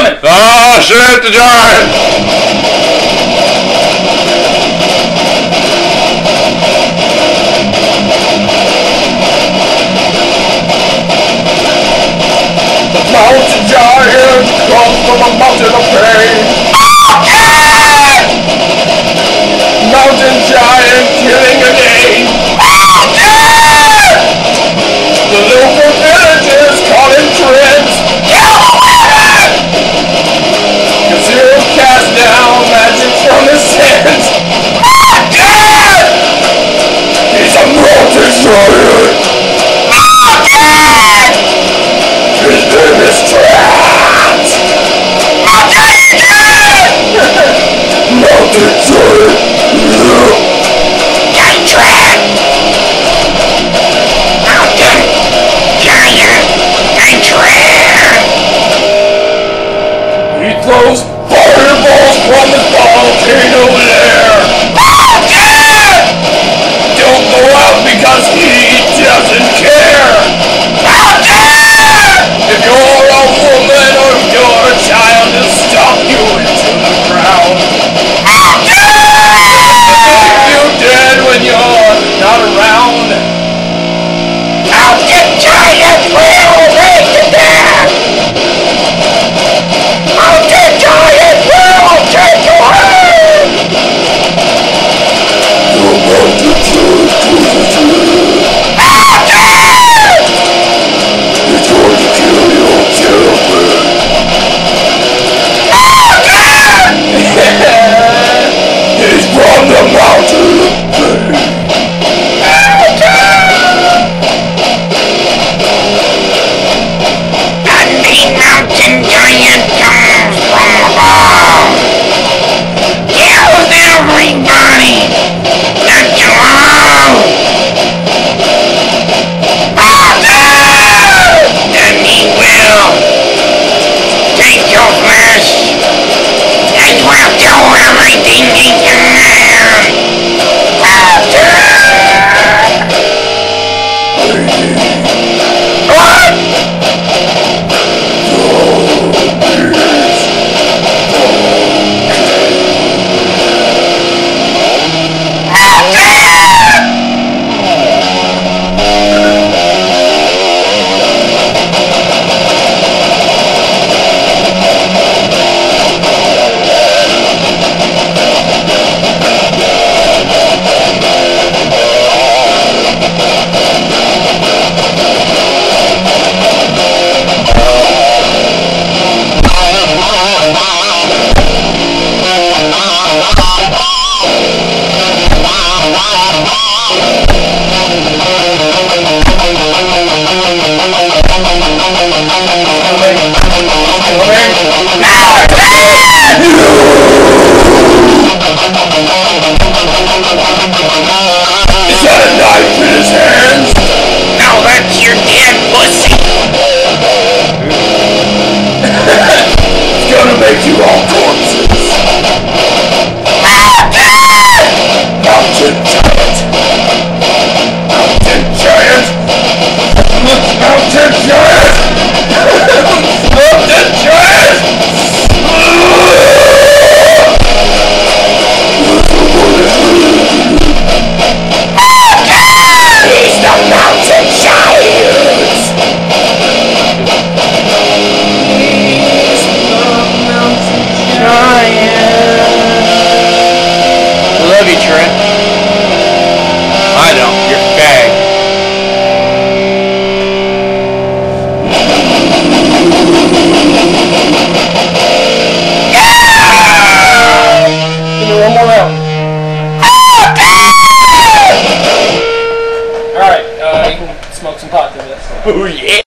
coming. Oh, shoot the giant. The mountain giant comes from a mountain of pain. Oh, yeah! Mountain giant killing a name. Oh, yeah! The local villagers call him Trent. Oh yeah!